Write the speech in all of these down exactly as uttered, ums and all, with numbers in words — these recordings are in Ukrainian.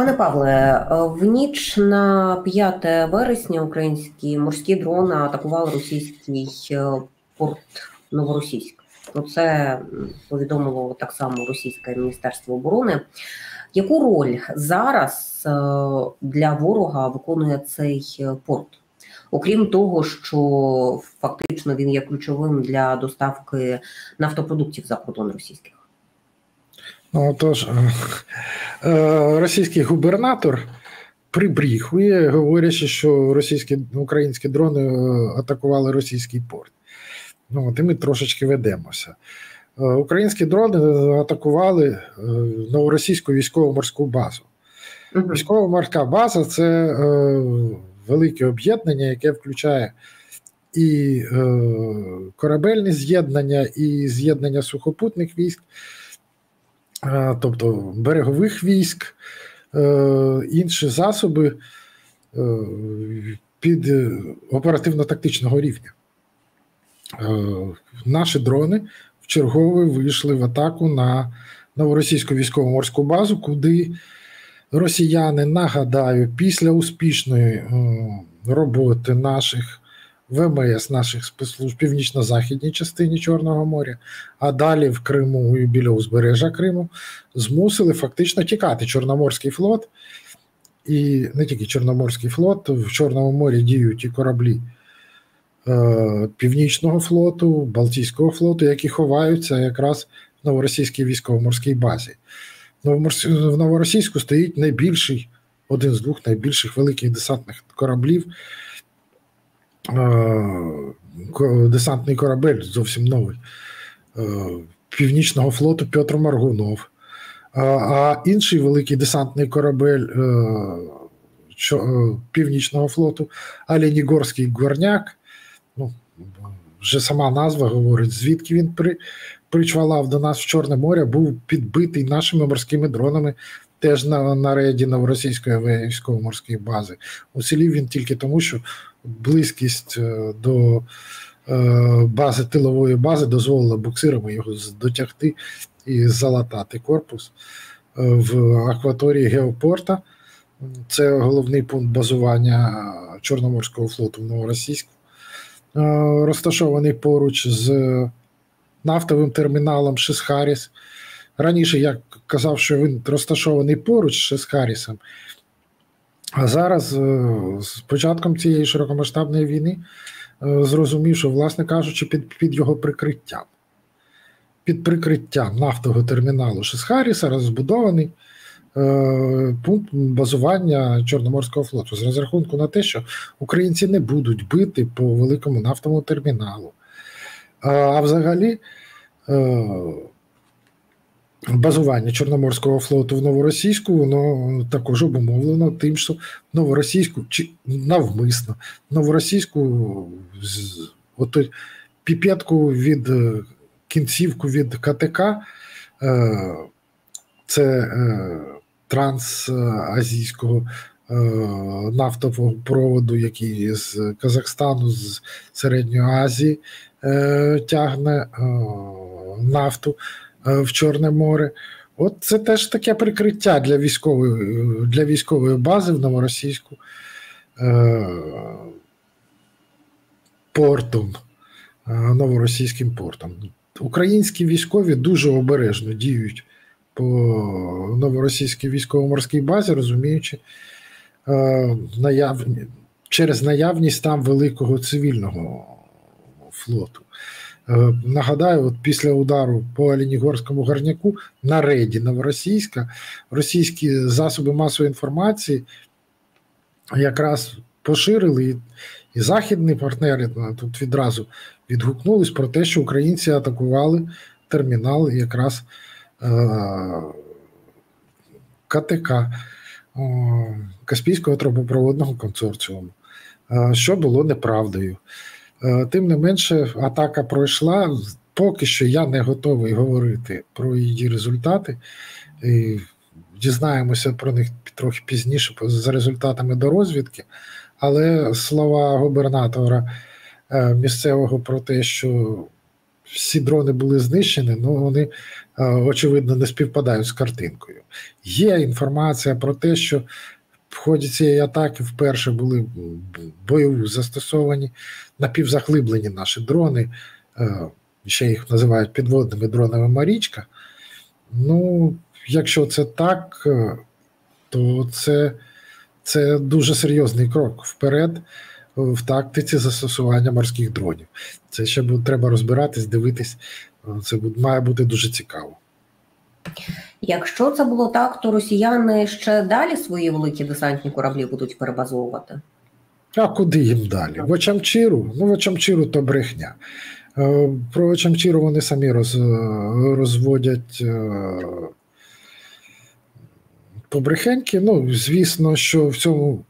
Пане Павле, в ніч на п'яте вересня українські морські дрони атакували російський порт Новоросійськ. Про це повідомило так само російське Міністерство оборони. Яку роль зараз для ворога виконує цей порт? Окрім того, що фактично він є ключовим для доставки нафтопродуктів за кордон російських. Ну, тож, російський губернатор прибріхує, говорячи, що російські, українські дрони атакували російський порт. Ну, от і ми трошечки ведемося. Українські дрони атакували новоросійську військово-морську базу. Військово-морська база – це велике об'єднання, яке включає і корабельні з'єднання, і з'єднання сухопутних військ, тобто берегових військ, інші засоби під оперативно-тактичного рівня. Наші дрони вчергове вийшли в атаку на новоросійську військово-морську базу, куди росіяни, нагадаю, після успішної роботи наших ВМС, наших спецслужб в північно-західній частині Чорного моря, а далі в Криму і біля узбережжя Криму, змусили фактично тікати Чорноморський флот. І не тільки Чорноморський флот, в Чорному морі діють і кораблі Північного флоту, Балтійського флоту, які ховаються якраз в новоросійській військово-морській базі. В Новоросійську стоїть найбільший, один з двох найбільших великих десантних кораблів, десантний корабель, зовсім новий, Північного флоту Петро Маргунов. А інший великий десантний корабель Північного флоту Оленєгорський Горняк, ну, вже сама назва говорить, звідки він при, причвалав до нас в Чорне море, був підбитий нашими морськими дронами теж на, на рейді Новоросійської військово-морської бази. Уцілів він тільки тому, що близькість до бази, тилової бази дозволила буксирами його дотягти і залатати корпус в акваторії геопорта. Це головний пункт базування Чорноморського флоту в Новоросійську, розташований поруч з нафтовим терміналом Шес-Харіс. Раніше я казав, що він розташований поруч з Шес-Харісом, а зараз з початком цієї широкомасштабної війни зрозумів, що, власне кажучи, під, під його прикриттям, під прикриттям нафтового терміналу Шес-Харіса розбудований пункт базування Чорноморського флоту з розрахунку на те, що українці не будуть бити по великому нафтовому терміналу. А взагалі базування Чорноморського флоту в Новоросійську, воно також обумовлено тим, що Новоросійську, чи навмисно, Новоросійську ото піпетку від, кінцівку від ка те ка, це трансазійського нафтового проводу, який з Казахстану, з Середньої Азії тягне нафту в Чорне море. От це теж таке прикриття для військової, для військової бази в Новоросійську портом, новоросійським портом. Українські військові дуже обережно діють по новоросійській військово-морській базі, розуміючи наявні, через наявність там великого цивільного флоту. Нагадаю, от після удару по Оленєгорському Горняку на рейді Новоросійська російські засоби масової інформації якраз поширили, і, і західні партнери тут відразу відгукнулись про те, що українці атакували термінал якраз ка те ка, Каспійського трубопровідного консорціуму, що було неправдою. Тим не менше, атака пройшла. Поки що я не готовий говорити про її результати. І дізнаємося про них трохи пізніше за результатами дорозвідки. Але слова губернатора місцевого про те, що всі дрони були знищені, ну вони, очевидно, не співпадають з картинкою. Є інформація про те, що в ході цієї атаки вперше були бойові застосовані напівзахлиблені наші дрони, ще їх називають підводними дронами «Марічка». Ну, якщо це так, то це, це дуже серйозний крок вперед в тактиці застосування морських дронів. Це ще треба розбиратись, дивитись, це має бути дуже цікаво. Якщо це було так, то росіяни ще далі свої великі десантні кораблі будуть перебазовувати? А куди їм далі? В Очамчиру? Ну, в Очамчиру то брехня. Про Очамчиру вони самі роз, розводять побрехеньки. Ну, звісно, що в цьому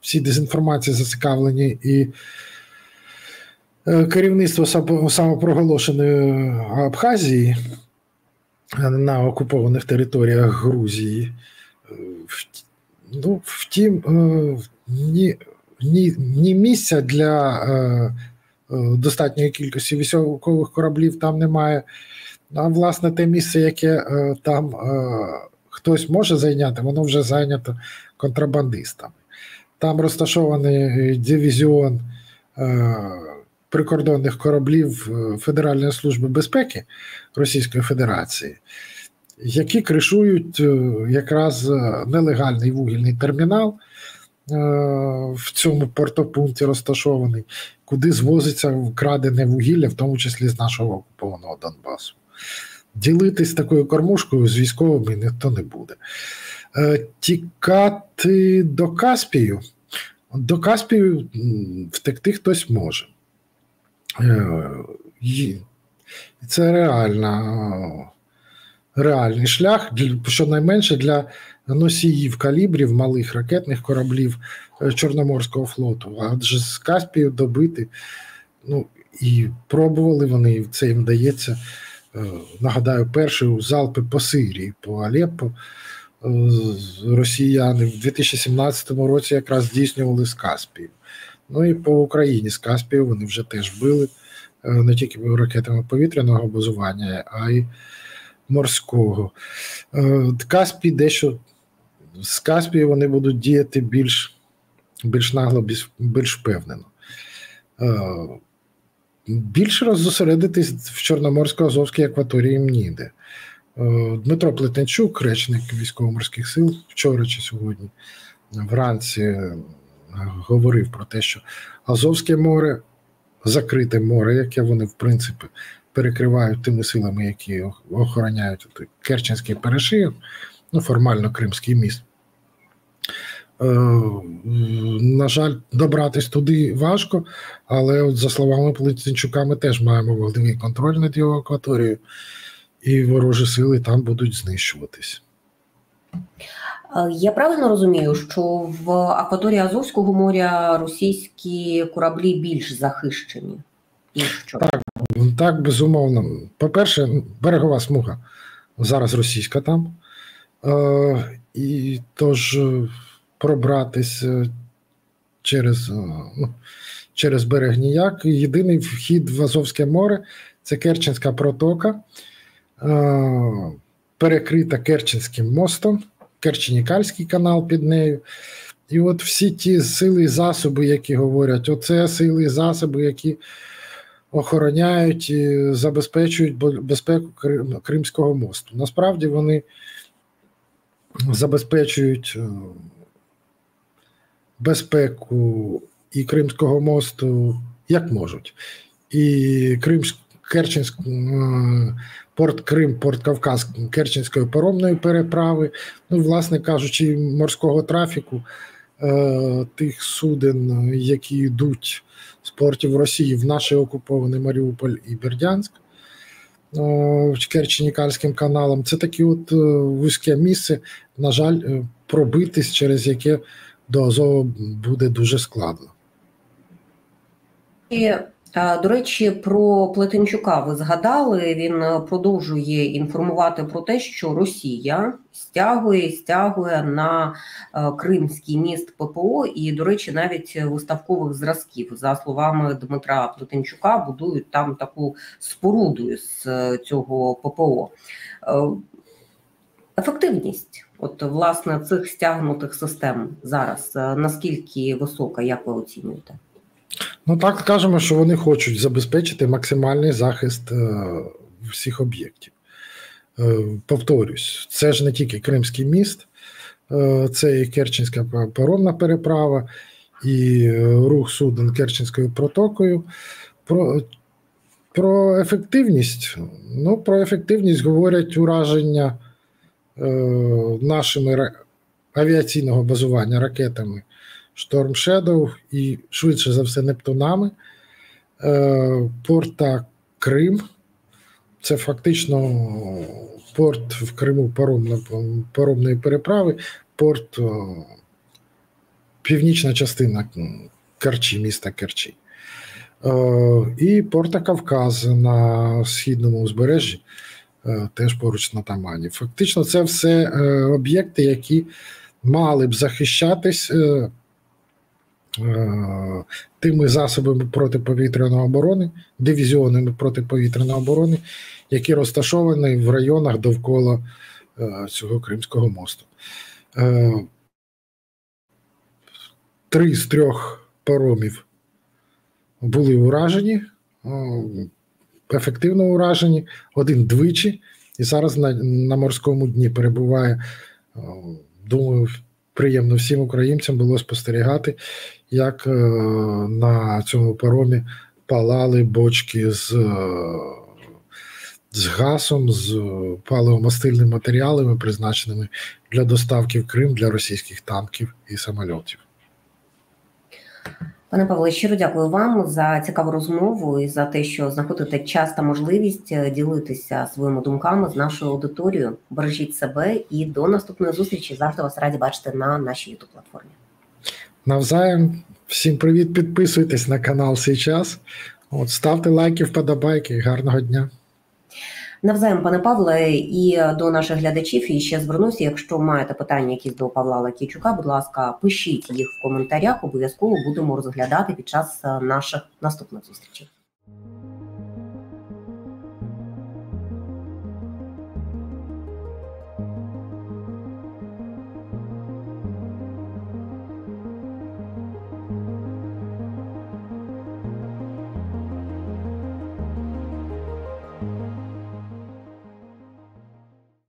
всі дезінформації зацікавлені і керівництво самопроголошеної Абхазії на окупованих територіях Грузії. Ну, втім, ні, ні, ні місця для достатньої кількості військових кораблів там немає. А, власне, те місце, яке там хтось може зайняти, воно вже зайнято контрабандистами. Там розташований дивізіон прикордонних кораблів Федеральної служби безпеки Російської Федерації, які кришують якраз нелегальний вугільний термінал в цьому портопункті розташований, куди звозиться вкрадене вугілля, в тому числі з нашого окупованого Донбасу. Ділитись такою кормушкою з військовими ніхто не буде. Тікати до Каспію, до Каспію втекти хтось може. Це реально, реальний шлях, щонайменше для носіїв калібрів, малих ракетних кораблів Чорноморського флоту. Адже з Каспію добити, ну, і пробували вони, і це їм дається, нагадаю, перші залпи по Сирії, по Алеппо росіяни в дві тисячі сімнадцятому році якраз здійснювали з Каспію. Ну і по Україні з Каспію вони вже теж били не тільки ракетами повітряного базування, а й морського. Каспій дещо, з Каспію вони будуть діяти більш, більш нагло, більш впевнено. Більше роззосередитись в Чорноморсько-Азовській акваторії ніде. Дмитро Плетенчук, речник Військово-морських сил, вчора чи сьогодні вранці говорив про те, що Азовське море, закрите море, яке вони, в принципі, перекривають тими силами, які охороняють Керченський перешийок, ну, формально Кримський міст. Е, на жаль, добратись туди важко, але, от, за словами Плетенчука, ми теж маємо вогневий контроль над його акваторією, і ворожі сили там будуть знищуватись. Я правильно розумію, що в акваторії Азовського моря російські кораблі більш захищені? Так, так, безумовно. По-перше, берегова смуга зараз російська там. Е, і тож пробратись через, ну, через берег ніяк. Єдиний вхід в Азовське море – це Керченська протока, е, перекрита Керченським мостом. Керченікальський канал під нею. І от всі ті сили і засоби, які говорять, оце сили і засоби, які охороняють і забезпечують безпеку Кримського мосту. Насправді вони забезпечують безпеку і Кримського мосту як можуть. І Кримськ, Керченськ, порт Крим, порт Кавказ Керченської паромної переправи, ну, власне кажучи, морського трафіку е, тих суден, які йдуть з портів Росії в наші окуповані Маріуполь і Бердянськ, е, Керченікальським каналом. Це таке от е, вузьке місце, на жаль, е, пробитись, через яке до Азова буде дуже складно. І До речі, про Плетенчука ви згадали, він продовжує інформувати про те, що Росія стягує, стягує на Кримський міст ППО і, до речі, навіть виставкових зразків, за словами Дмитра Плетенчука, будують там таку споруду з цього ППО. Ефективність, от, власне, цих стягнутих систем зараз, наскільки висока, як ви оцінюєте? Ну, так скажемо, що вони хочуть забезпечити максимальний захист е, всіх об'єктів. Е, повторюсь, це ж не тільки Кримський міст, е, це і Керченська паромна переправа, і рух суден Керченською протокою. Про, про ефективність, ну, про ефективність говорять ураження е, нашими авіаційного базування ракетами Шторм, Шедов і, швидше за все, Нептунами, порта Крим. Це фактично порт в Криму паромної переправи, порт, північна частина Керчі, міста Керчі. І порта Кавказ на східному узбережжі, теж поруч на Тамані. Фактично це все об'єкти, які мали б захищатись тими засобами протиповітряної оборони, дивізіонами протиповітряної оборони, які розташовані в районах довкола цього Кримського мосту. Три з трьох паромів були уражені, ефективно уражені, один двічі, і зараз на, на морському дні перебуває, думаю, приємно всім українцям було спостерігати, як е, на цьому паромі палали бочки з, з газом, з паливомастильними матеріалами, призначеними для доставки в Крим, для російських танків і самольотів. Пане Павле, щиро дякую вам за цікаву розмову і за те, що знаходите час та можливість ділитися своїми думками з нашою аудиторією. Бережіть себе і до наступної зустрічі. Завжди вас раді бачити на нашій ютуб-платформі. Навзаєм. Всім привіт. Підписуйтесь на канал «Сейчас». От, ставте лайки, вподобайки. Гарного дня. Навзаєм, пане Павле, і до наших глядачів. І ще звернуся, якщо маєте питання якісь до Павла Лакійчука, будь ласка, пишіть їх в коментарях, обов'язково будемо розглядати під час наших наступних зустрічей.